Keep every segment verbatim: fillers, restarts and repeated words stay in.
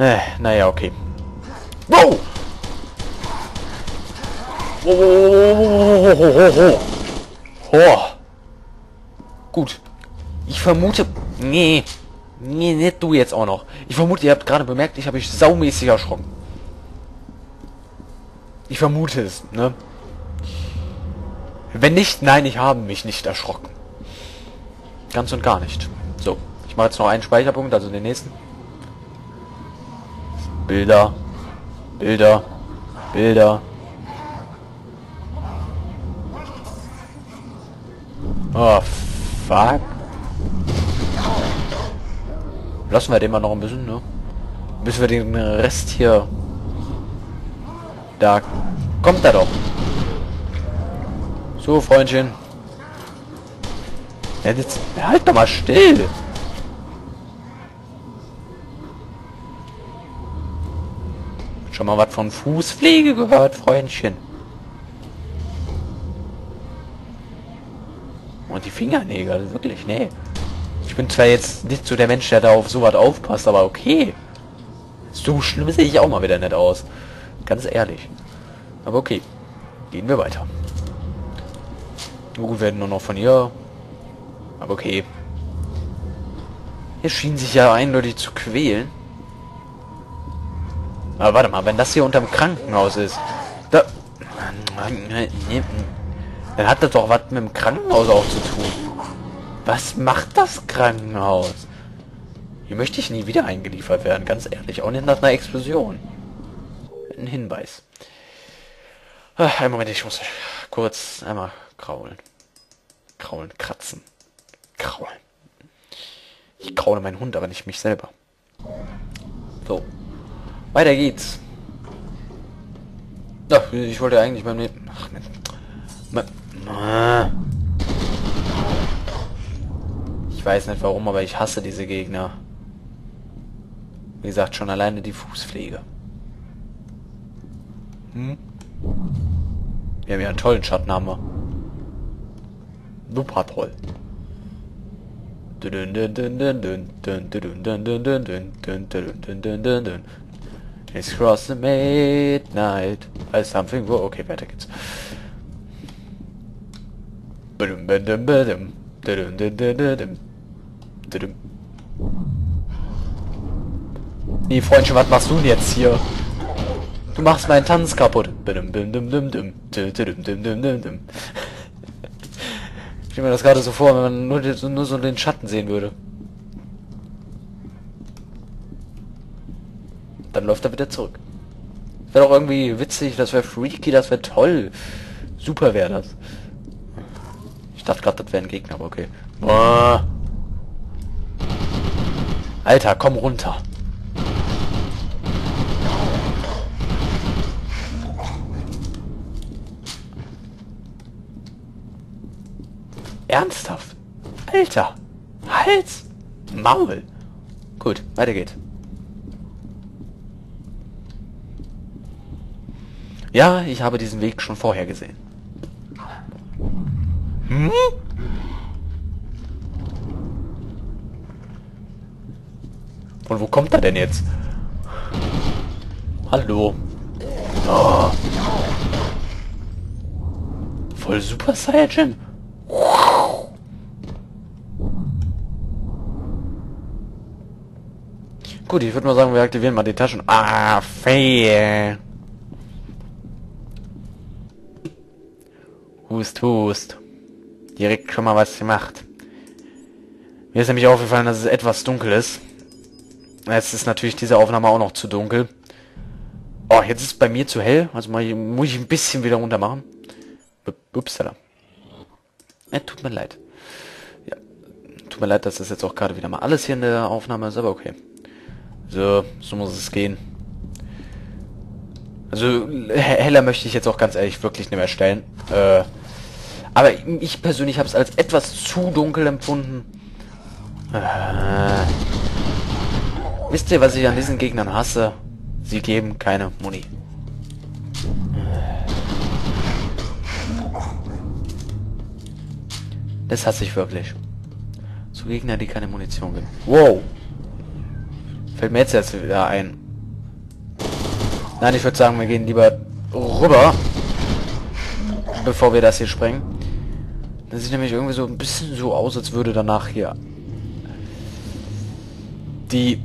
Äh, naja, okay. Wow! Oh. Gut. Ich vermute... Nee. Nee, nicht du jetzt auch noch. Ich vermute, ihr habt gerade bemerkt, ich habe mich saumäßig erschrocken. Ich vermute es, ne? Wenn nicht, nein, ich habe mich nicht erschrocken. Ganz und gar nicht. So, ich mache jetzt noch einen Speicherpunkt, also den nächsten. Bilder. Bilder. Bilder. Oh, fuck. Lassen wir den mal noch ein bisschen, ne? Bis wir den Rest hier... Da kommt er doch. So, Freundchen. Ja, jetzt halt doch mal still. Schon mal was von Fußpflege gehört, Freundchen. Und die Fingernägel, wirklich, nee. Ich bin zwar jetzt nicht so der Mensch, der da auf sowas aufpasst, aber okay. So schlimm sehe ich auch mal wieder nicht aus. Ganz ehrlich. Aber okay. Gehen wir weiter. Gut, werden nur noch von ihr. Aber okay. Hier schien sich ja eindeutig zu quälen. Aber warte mal, wenn das hier unterm Krankenhaus ist. Da. Dann hat das doch was mit dem Krankenhaus auch zu tun. Was macht das Krankenhaus? Hier möchte ich nie wieder eingeliefert werden, ganz ehrlich. Auch nicht nach einer Explosion. Ein Hinweis. Ach, einen Moment, ich muss kurz einmal kraulen. Kraulen, kratzen. Kraulen. Ich kraule meinen Hund, aber nicht mich selber. So. Weiter geht's. Ach, ich wollte eigentlich beim Leben... Ach, Mann. Ich weiß nicht warum, aber ich hasse diese Gegner. Wie gesagt, schon alleine die Fußpflege. Hm? Wir haben ja einen tollen Schatten, haben wir. Super toll. It's cross the midnight. I something... Okay, weiter geht's. Nee, Freundchen, was machst du denn jetzt hier? Du machst meinen Tanz kaputt. Ich stelle mir das gerade so vor, wenn man nur, den, nur so den Schatten sehen würde. Dann läuft er wieder zurück. Wäre doch irgendwie witzig, das wäre freaky, das wäre toll. Super wäre das. Ich dachte gerade, das wäre ein Gegner, aber okay. Boah. Alter, komm runter. Ernsthaft? Alter! Hals! Maul! Gut, weiter geht's. Ja, ich habe diesen Weg schon vorher gesehen. Hm? Und wo kommt er denn jetzt? Hallo. Oh. Voll Super Saiyajin. Gut, ich würde mal sagen, wir aktivieren mal die Taschen. Ah, fail. Hust, hust. Direkt schon mal was gemacht. Mir ist nämlich aufgefallen, dass es etwas dunkel ist. Jetzt ist natürlich diese Aufnahme auch noch zu dunkel. Oh, jetzt ist es bei mir zu hell. Also mal, muss ich ein bisschen wieder runter machen. Upsala. Ja, tut mir leid. Ja, tut mir leid, dass das jetzt auch gerade wieder mal alles hier in der Aufnahme ist, aber okay. So, so muss es gehen. Also, heller möchte ich jetzt auch ganz ehrlich wirklich nicht mehr stellen. Äh, aber ich persönlich habe es als etwas zu dunkel empfunden. Äh, wisst ihr, was ich an diesen Gegnern hasse? Sie geben keine Muni. Das hasse ich wirklich. So Gegner, die keine Munition geben. Wow! Fällt mir jetzt erst wieder ein. Nein, ich würde sagen, wir gehen lieber rüber, bevor wir das hier sprengen. Das sieht nämlich irgendwie so ein bisschen so aus, als würde danach hier die...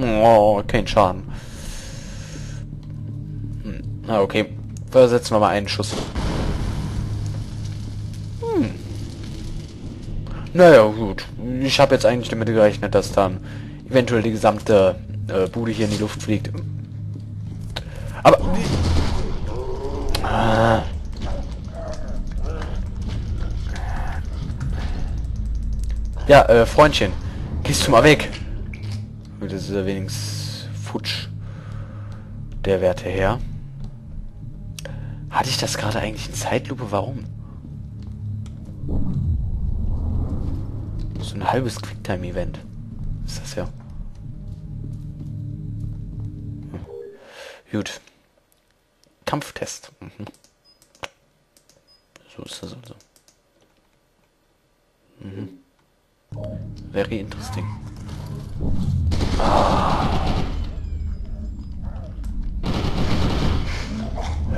Oh, kein Schaden. Na okay, versetzen wir mal einen Schuss. Hm. Naja, gut. Ich habe jetzt eigentlich damit gerechnet, dass dann eventuell die gesamte äh, Bude hier in die Luft fliegt. Aber... Ah. Ja, äh, Freundchen. Gehst du mal weg? Das ist ja wenigstens futsch. Der Werte her. Hatte ich das gerade eigentlich in Zeitlupe? Warum? So ein halbes Quicktime-Event. Ist das ja. Hm. Gut. Kampftest. Mhm. So ist das also. Mhm. Very interesting. Ah.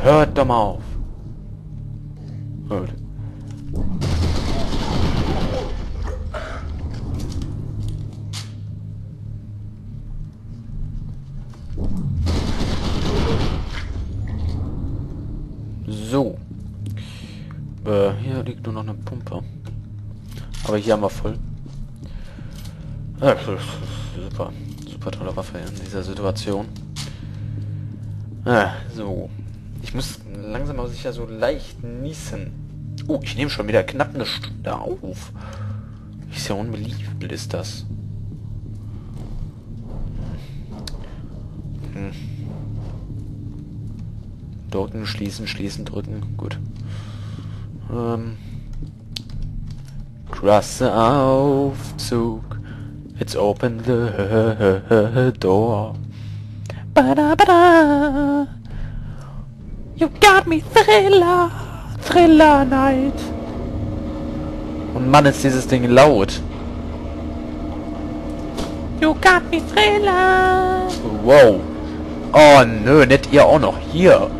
Hört doch mal auf. Hört. So. Äh, hier liegt nur noch eine Pumpe. Aber hier haben wir voll. Ja, super. Super tolle Waffe in dieser Situation. Ah, so. Ich muss langsam aber sicher so leicht niesen. Oh, ich nehme schon wieder knapp eine Stunde auf. Ist ja unbelievable, ist das. Hm. Drücken, schließen, schließen, drücken. Gut. Ähm. Krasse Aufzug. It's open the door. Bada bada. You got me Thriller. Thriller Night. Und Mann, ist dieses Ding laut. You got me Thriller. Wow. Oh nö, nicht ihr auch noch hier.